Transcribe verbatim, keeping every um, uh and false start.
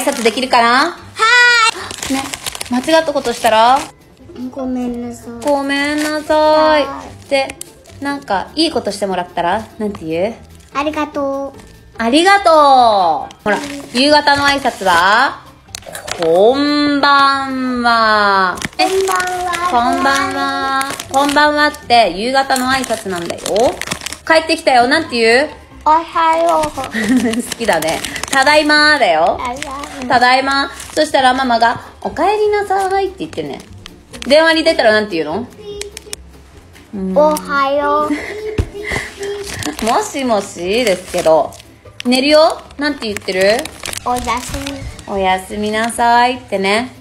挨拶できるかな？はーい。ね、間違ったことしたらごめんなさい。ごめんなさい。で、なんかいいことしてもらったらなんて言う？ありがとう。ありがとう。ほら、夕方の挨拶はこんばんは。え、こんばんは。こんばんは。こんばんはって夕方の挨拶なんだよ。帰ってきたよ。なんて言う？おはよう。好きだね。ただいまーだよ。ただいまー。そしたらママが、おかえりなさいって言ってね。電話に出たらなんて言うの？おはよう。もしもしですけど、寝るよ？なんて言ってる？おやすみ。おやすみなさいってね。